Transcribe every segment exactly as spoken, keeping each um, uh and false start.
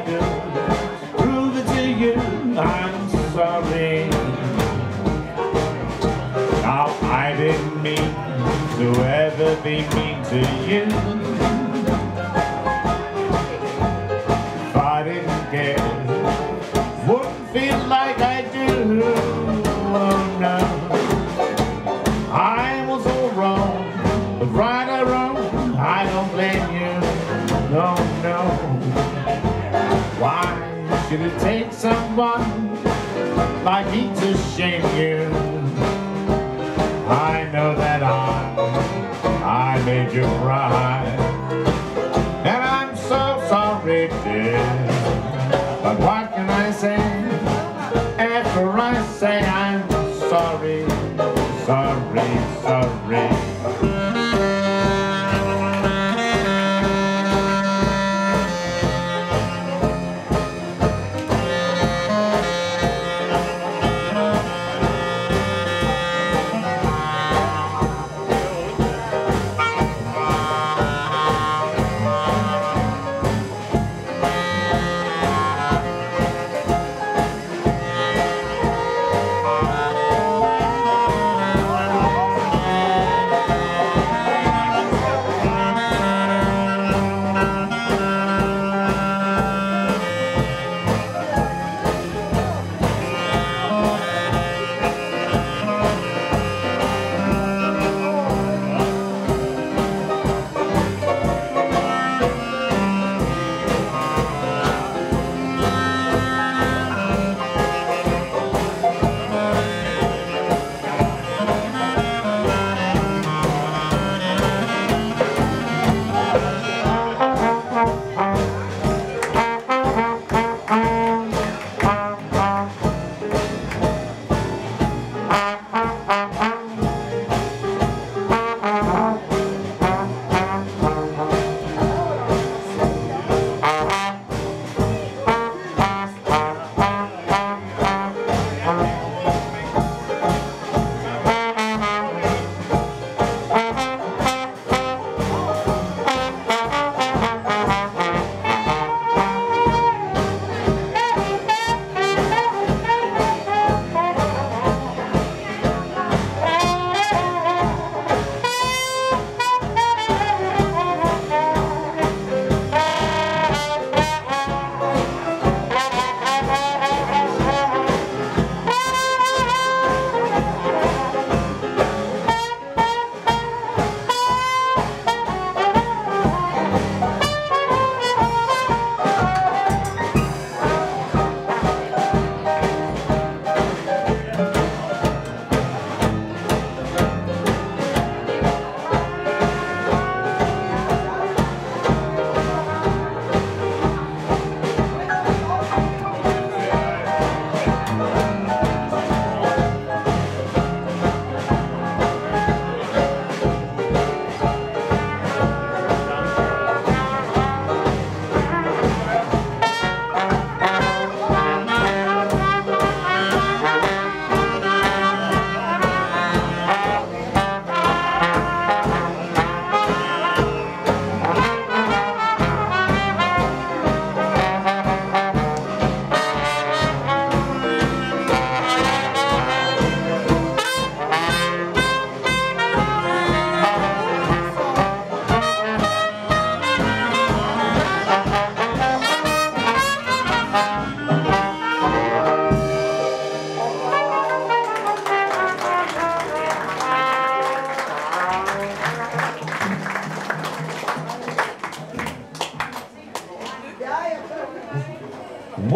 I do, prove it to you, I'm sorry. Now I didn't mean to ever be mean to you. If I didn't care, wouldn't feel like I do. Oh no, I was all wrong, but right or wrong, I don't blame you. No, no. Why should it take someone like me to shame you? I know that I, I made you cry, and I'm so sorry, dear. But what can I say after I say I'm sorry, sorry, sorry?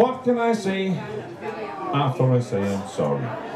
What can I say after I say I'm sorry?